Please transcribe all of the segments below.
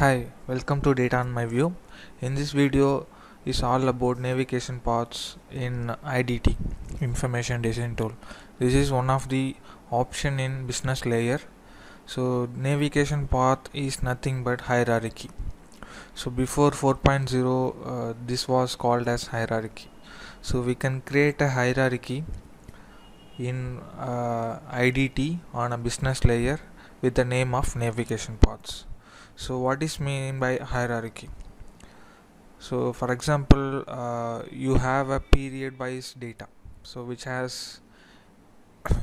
Hi, welcome to Data on My View. In this video is all about navigation paths in IDT, Information Design Tool. This is one of the option in business layer. So navigation path is nothing but hierarchy. So before 4.0 this was called as hierarchy. So we can create a hierarchy in IDT on a business layer with the name of navigation paths. So what is mean by hierarchy? So for example, you have a period wise data, so which has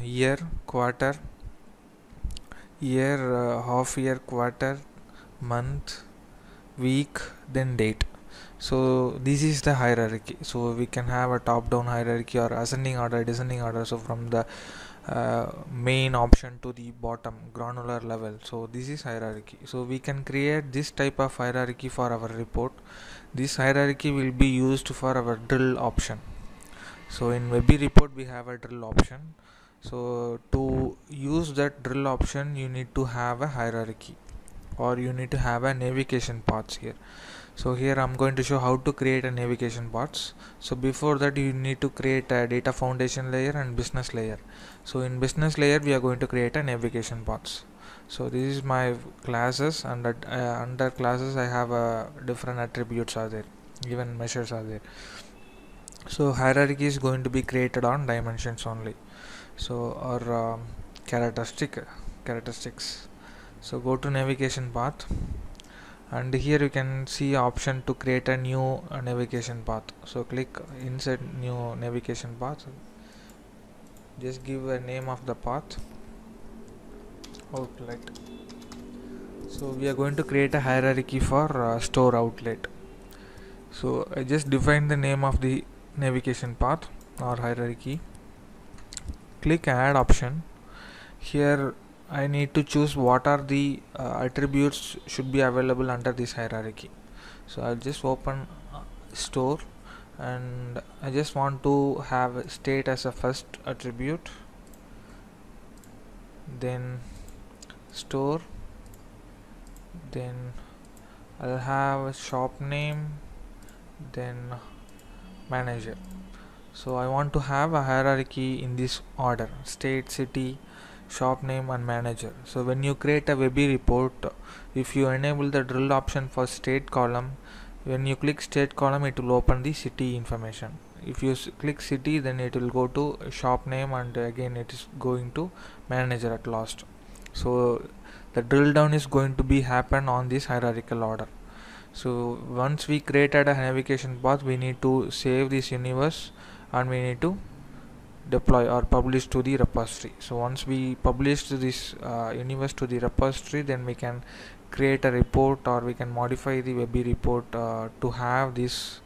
year, quarter, year, half year, quarter, month, week, then date. So this is the hierarchy. So we can have a top down hierarchy or ascending order, descending order, so from the main option to the bottom granular level. So this is hierarchy. So we can create this type of hierarchy for our report. This hierarchy will be used for our drill option. So in Webby report we have a drill option. So to use that drill option you need to have a hierarchy or you need to have a navigation paths here. So here I'm going to show how to create a navigation paths. So before that you need to create a data foundation layer and business layer. So in business layer we are going to create a navigation paths. So this is my classes, and under classes I have different attributes are there, even measures are there. So hierarchy is going to be created on dimensions only, so or characteristics. So go to navigation path, and here you can see option to create a new navigation path. So click insert new navigation path, just give a name of the path, outlet. So we are going to create a hierarchy for store outlet. So I just define the name of the navigation path or hierarchy, click add option. Here I need to choose what are the attributes should be available under this hierarchy. So I'll just open store, and I just want to have state as a first attribute, then store, then I'll have a shop name, then manager. So I want to have a hierarchy in this order: state, city, shop name, and manager. So when you create a Webby report, if you enable the drill option for state column, when you click state column it will open the city information. If you click city, then it will go to shop name, and again it is going to manager at last. So the drill down is going to be happen on this hierarchical order. So once we created a navigation path, we need to save this universe and we need to deploy or publish to the repository. So once we publish this universe to the repository, then we can create a report or we can modify the Webby report to have this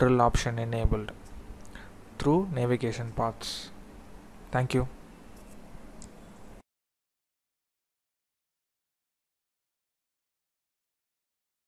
drill option enabled through navigation paths. Thank you.